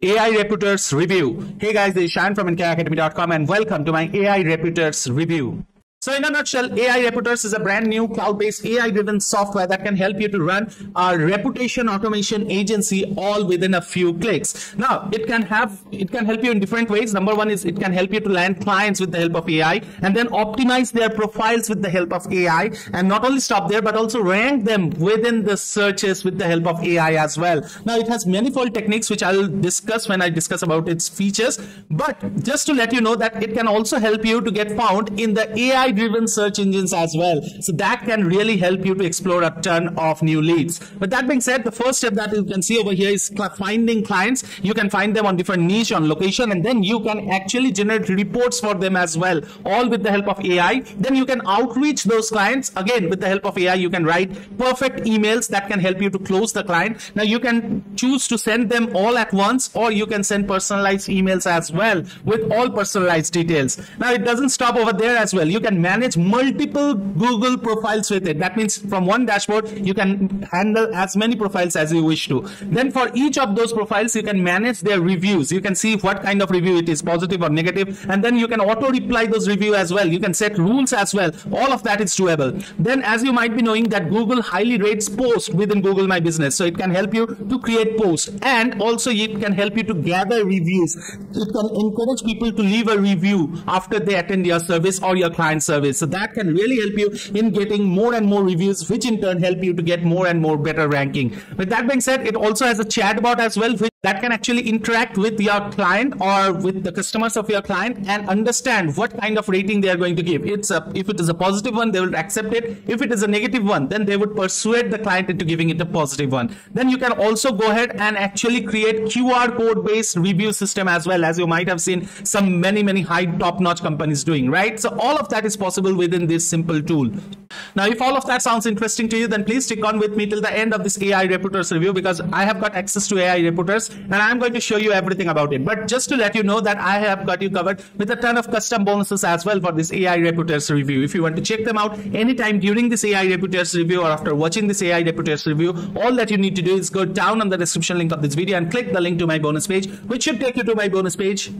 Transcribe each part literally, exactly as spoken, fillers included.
Ai Reputors review. Hey guys, this is Shan from n k academy dot com and welcome to my Ai Reputors review. So in a nutshell, Ai Reputors is a brand new cloud-based A I-driven software that can help you to run a reputation automation agency all within a few clicks. Now, it can have it can help you in different ways. Number one is it can help you to land clients with the help of A I and then optimize their profiles with the help of A I, and not only stop there but also rank them within the searches with the help of A I as well. Now, it has manifold techniques which I'll discuss when I discuss about its features, but just to let you know that it can also help you to get found in the A I driven search engines as well, so that can really help you to explore a ton of new leads. But that being said, the first step that you can see over here is finding clients. You can find them on different niche, on location, and then you can actually generate reports for them as well, all with the help of A I. Then you can outreach those clients again with the help of A I. You can write perfect emails that can help you to close the client. Now, you can choose to send them all at once, or you can send personalized emails as well with all personalized details. Now, it doesn't stop over there as well. You can manage multiple Google profiles with it. That means from one dashboard you can handle as many profiles as you wish to. Then for each of those profiles you can manage their reviews. You can see what kind of review it is, positive or negative, and then you can auto reply those reviews as well. You can set rules as well. All of that is doable. Then, as you might be knowing, that Google highly rates posts within Google My Business, so it can help you to create posts, and also it can help you to gather reviews. It can encourage people to leave a review after they attend your service or your client's service, so that can really help you in getting more and more reviews, which in turn help you to get more and more better ranking. With that being said, it also has a chatbot as well, which that can actually interact with your client or with the customers of your client and understand what kind of rating they are going to give. It's a, if it is a positive one, they will accept it. If it is a negative one, then they would persuade the client into giving it a positive one. Then you can also go ahead and actually create Q R code based review system as well, as you might have seen some many, many high top-notch companies doing, right? So all of that is possible within this simple tool. Now, if all of that sounds interesting to you, then please stick on with me till the end of this Ai Reputors review, because I have got access to Ai Reputors and I'm going to show you everything about it. But just to let you know that I have got you covered with a ton of custom bonuses as well for this Ai Reputors review. If you want to check them out anytime during this Ai Reputors review or after watching this Ai Reputors review, all that you need to do is go down on the description link of this video and click the link to my bonus page, which should take you to my bonus page.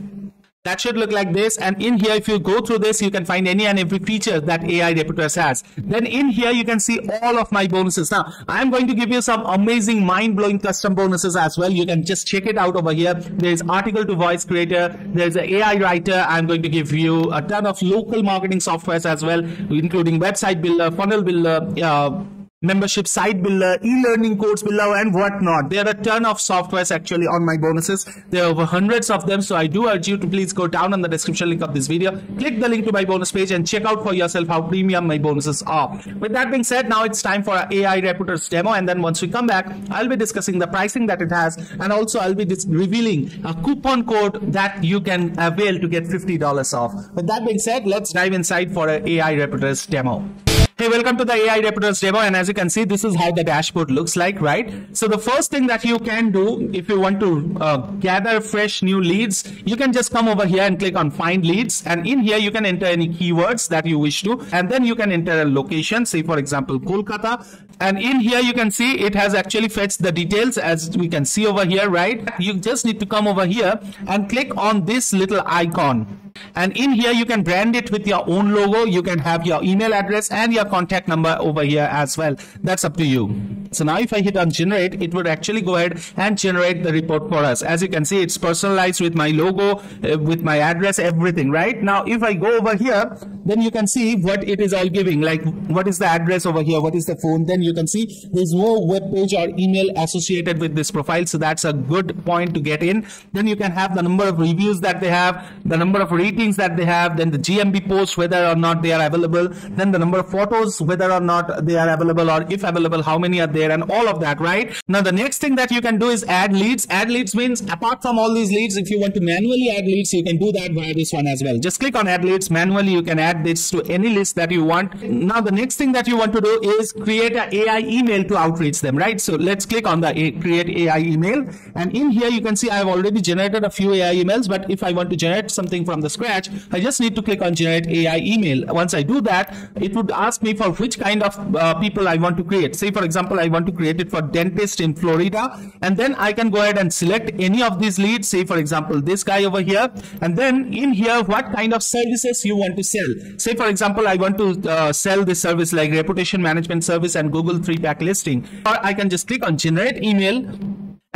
That should look like this, and in here, if you go through this, you can find any and every feature that Ai Reputors has. Then in here, you can see all of my bonuses. Now, I'm going to give you some amazing, mind-blowing custom bonuses as well. You can just check it out over here. There's article to voice creator. There's an A I writer. I'm going to give you a ton of local marketing softwares as well, including website builder, funnel builder, uh, membership site builder, e-learning course builder, and whatnot. There are a ton of softwares actually on my bonuses. There are over hundreds of them, so I do urge you to please go down on the description link of this video, click the link to my bonus page, and check out for yourself how premium my bonuses are. With that being said, now it's time for our Ai Reputors demo, and then once we come back, I'll be discussing the pricing that it has, and also I'll be revealing a coupon code that you can avail to get fifty dollars off. With that being said, let's dive inside for our Ai Reputors demo. Hey, welcome to the Ai Reputors demo, and as you can see, this is how the dashboard looks like, right? So the first thing that you can do if you want to uh, gather fresh new leads, you can just come over here and click on find leads, and in here you can enter any keywords that you wish to, and then you can enter a location, say for example Kolkata, and in here you can see it has actually fetched the details, as we can see over here, right? You just need to come over here and click on this little icon. And in here you can brand it with your own logo. You can have your email address and your contact number over here as well. That's up to you. So now if I hit on generate, it would actually go ahead and generate the report for us. As you can see, it's personalized with my logo, uh, with my address, everything, right? Now if I go over here, then you can see what it is all giving, like what is the address over here, what is the phone. Then you can see there's no web page or email associated with this profile, so that's a good point to get in. Then you can have the number of reviews that they have, the number of ratings that they have, then the G M B post, whether or not they are available, then the number of photos, whether or not they are available, or if available, how many are there, and all of that, right? Now the next thing that you can do is add leads. Add leads means, apart from all these leads, if you want to manually add leads, you can do that via this one as well. Just click on add leads manually. You can add this to any list that you want. Now the next thing that you want to do is create an A I email to outreach them, right? So let's click on the a create A I email, and in here you can see I've already generated a few A I emails, but if I want to generate something from the scratch, I just need to click on generate A I email. Once I do that, it would ask me for which kind of uh, people I want to create. Say for example, I I want to create it for dentist in Florida, and then I can go ahead and select any of these leads, say for example this guy over here, and then in here what kind of services you want to sell. Say for example I want to uh, sell this service like reputation management service and Google three pack listing, or I can just click on generate email.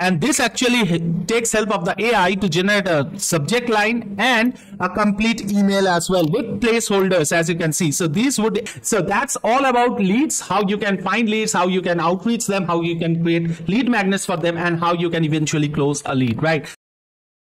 And this actually takes help of the A I to generate a subject line and a complete email as well with placeholders, as you can see. So these would, so that's all about leads, how you can find leads, how you can outreach them, how you can create lead magnets for them, and how you can eventually close a lead, right?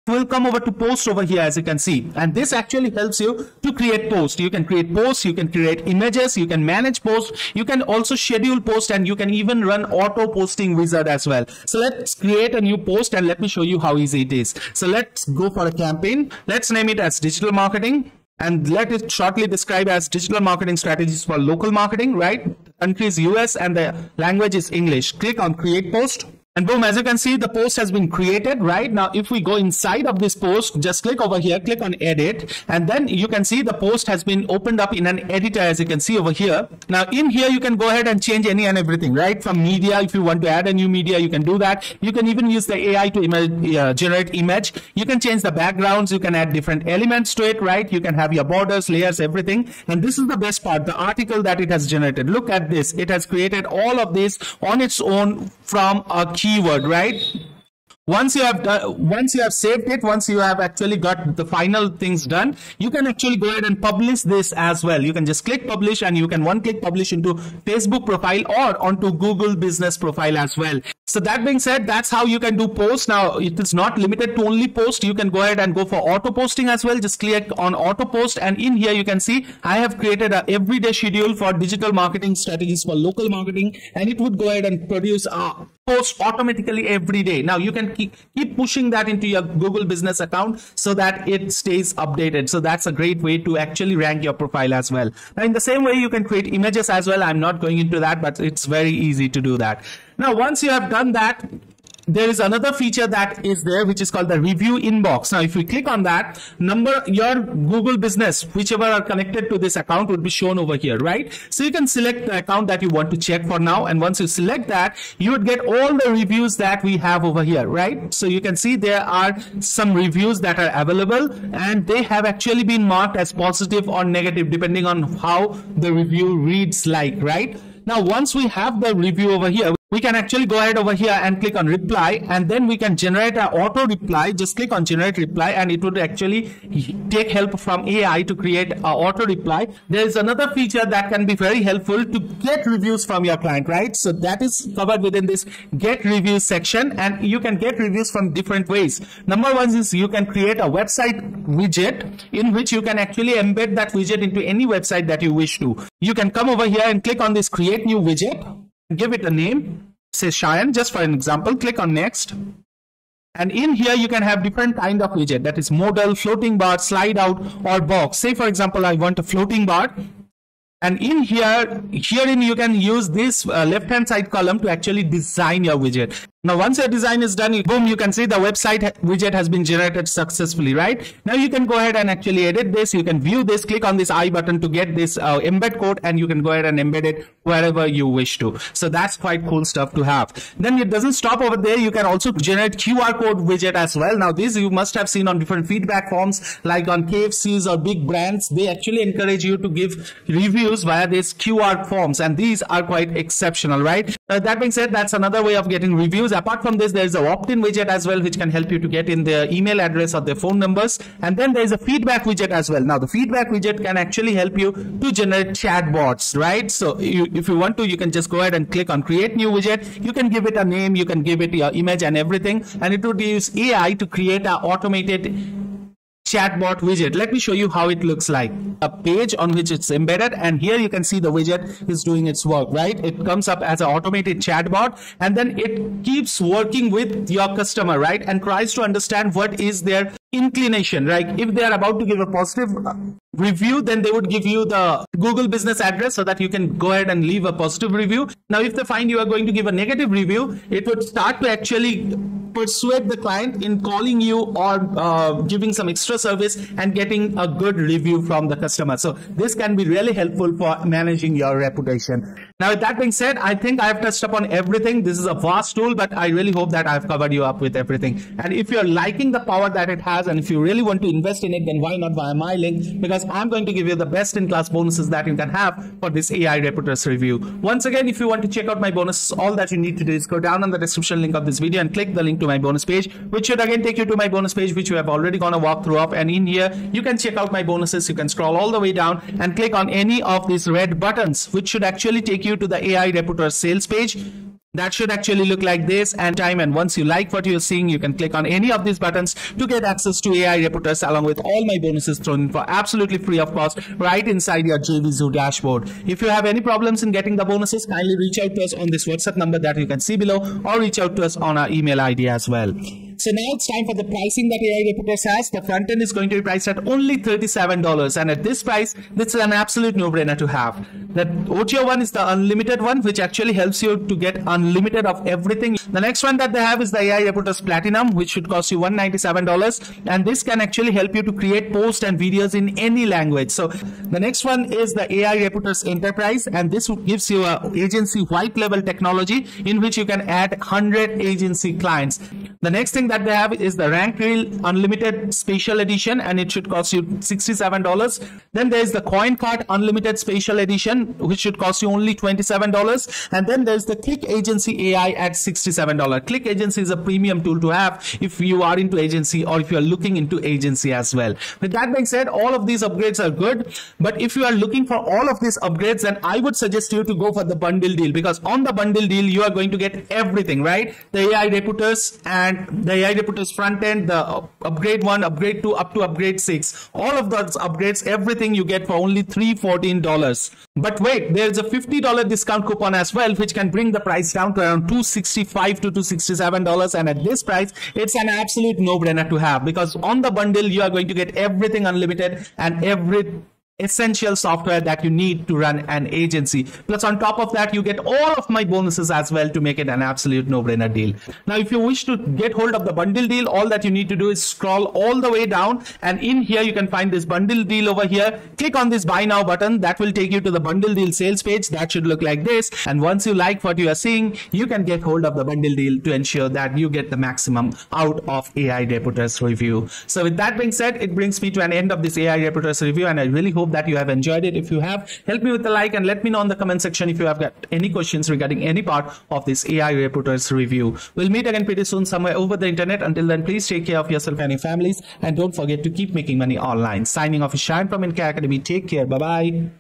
We'll come over to post over here, as you can see, and this actually helps you to create posts. You can create posts, you can create images, you can manage posts, you can also schedule posts, and you can even run auto posting wizard as well. So let's create a new post and let me show you how easy it is. So let's go for a campaign. Let's name it as digital marketing, and let it shortly describe as digital marketing strategies for local marketing, right? Country is U S and the language is English. Click on create post. And boom, as you can see, the post has been created. Right now, if we go inside of this post, just click over here, click on edit, and then you can see the post has been opened up in an editor, as you can see over here. Now in here, you can go ahead and change any and everything, right? From media, if you want to add a new media, you can do that. You can even use the A I to image, uh, generate image. You can change the backgrounds. You can add different elements to it, right? You can have your borders, layers, everything. And this is the best part, the article that it has generated. Look at this. It has created all of this on its own from a keyword, right? Once you have done, once you have saved it, once you have actually got the final things done, you can actually go ahead and publish this as well. You can just click publish, and you can one click publish into Facebook profile or onto Google Business Profile as well. So that being said, that's how you can do posts. Now it is not limited to only post. You can go ahead and go for auto posting as well. Just click on auto post, and in here you can see I have created an everyday schedule for digital marketing strategies for local marketing, and it would go ahead and produce a post automatically every day. Now you can keep, keep pushing that into your Google Business account so that it stays updated. So that's a great way to actually rank your profile as well. Now in the same way, you can create images as well. I'm not going into that, but it's very easy to do that. Now, once you have done that, there is another feature that is there, which is called the review inbox. Now, if we click on that, number your Google Business, whichever are connected to this account, would be shown over here, right? So you can select the account that you want to check for now. And once you select that, you would get all the reviews that we have over here, right? So you can see there are some reviews that are available, and they have actually been marked as positive or negative, depending on how the review reads like, right? Now, once we have the review over here, we can actually go ahead over here and click on reply, and then we can generate an auto reply. Just click on generate reply, and it would actually take help from A I to create an auto reply. There is another feature that can be very helpful to get reviews from your client, right? So that is covered within this get reviews section, and you can get reviews from different ways. Number one is you can create a website widget in which you can actually embed that widget into any website that you wish to. You can come over here and click on this create new widget. Give it a name, say Cheyenne, just for an example. Click on next. And in here, you can have different kind of widget, that is modal, floating bar, slide out, or box. Say, for example, I want a floating bar. And in here, herein you can use this uh, left-hand side column to actually design your widget. Now, once your design is done, boom, you can see the website widget has been generated successfully, right? Now, you can go ahead and actually edit this. You can view this, click on this I button to get this uh, embed code, and you can go ahead and embed it wherever you wish to. So that's quite cool stuff to have. Then it doesn't stop over there. You can also generate Q R code widget as well. Now, this you must have seen on different feedback forms, like on K F Cs or big brands. They actually encourage you to give reviews via these Q R forms, and these are quite exceptional, right? Uh, that being said, that's another way of getting reviews. Apart from this, there is a opt-in widget as well, which can help you to get in their email address or their phone numbers. And then there is a feedback widget as well. Now, the feedback widget can actually help you to generate chatbots, right? So you, if you want to, you can just go ahead and click on create new widget. You can give it a name, you can give it your image and everything, and it would use A I to create an automated chatbot widget. Let me show you how it looks like. A page on which it's embedded, and here you can see the widget is doing its work, right? It comes up as an automated chatbot, and then it keeps working with your customer, right? And tries to understand what is their inclination, right? If they are about to give a positive review, then they would give you the Google business address so that you can go ahead and leave a positive review. Now, if they find you are going to give a negative review, it would start to actually persuade the client in calling you or uh, giving some extra service and getting a good review from the customer. So this can be really helpful for managing your reputation. Now, with that being said, I think I've touched upon everything. This is a vast tool, but I really hope that I've covered you up with everything. And if you're liking the power that it has, and if you really want to invest in it, then why not via my link? Because I'm going to give you the best in class bonuses that you can have for this A I Reputors review. Once again, if you want to check out my bonuses, all that you need to do is go down on the description link of this video and click the link to my bonus page, which should again take you to my bonus page, which we have already gone a walkthrough of. And in here, you can check out my bonuses. You can scroll all the way down and click on any of these red buttons, which should actually take you to the A I Reputors sales page. That should actually look like this and time. And once you like what you're seeing, you can click on any of these buttons to get access to A I Reputors along with all my bonuses thrown in for absolutely free of cost right inside your J V Zoo dashboard. If you have any problems in getting the bonuses, kindly reach out to us on this WhatsApp number that you can see below, or reach out to us on our email I D as well. So now it's time for the pricing that A I Reputors has. The front end is going to be priced at only thirty-seven dollars. And at this price, this is an absolute no-brainer to have. The O T O one is the unlimited one, which actually helps you to get unlimited of everything. The next one that they have is the A I Reputors Platinum, which should cost you one hundred ninety-seven dollars. And this can actually help you to create posts and videos in any language. So the next one is the A I Reputors Enterprise. And this gives you an agency white label technology in which you can add one hundred agency clients. The next thing that they have is the Rank Reel Unlimited Special Edition, and it should cost you sixty-seven dollars. Then there is the Coin Cart Unlimited Special Edition, which should cost you only twenty-seven dollars. And then there's the Click Agency A I at sixty-seven dollars. Click Agency is a premium tool to have if you are into agency or if you are looking into agency as well. With that being said, all of these upgrades are good, but if you are looking for all of these upgrades, then I would suggest you to go for the bundle deal, because on the bundle deal you are going to get everything, right? The A I Reputors and the A I Reputors front end, the upgrade one, upgrade two, up to upgrade six. All of those upgrades, everything you get for only three hundred fourteen dollars. But wait, there's a fifty dollar discount coupon as well, which can bring the price down to around two hundred sixty-five to two hundred sixty-seven dollars. And at this price, it's an absolute no-brainer to have, because on the bundle, you are going to get everything unlimited and every essential software that you need to run an agency. Plus, on top of that, you get all of my bonuses as well to make it an absolute no-brainer deal. Now, if you wish to get hold of the bundle deal, all that you need to do is scroll all the way down, and in here you can find this bundle deal over here. Click on this buy now button. That will take you to the bundle deal sales page. That should look like this, and once you like what you are seeing, you can get hold of the bundle deal to ensure that you get the maximum out of A I Reputers review. So with that being said, it brings me to an end of this A I Reputers review, and I really hope that you have enjoyed it. If you have, help me with a like and let me know in the comment section if you have got any questions regarding any part of this A I Reputers review. We'll meet again pretty soon somewhere over the internet. Until then, please take care of yourself and your families, and don't forget to keep making money online. Signing off is Shine from N K Academy. Take care. Bye-bye.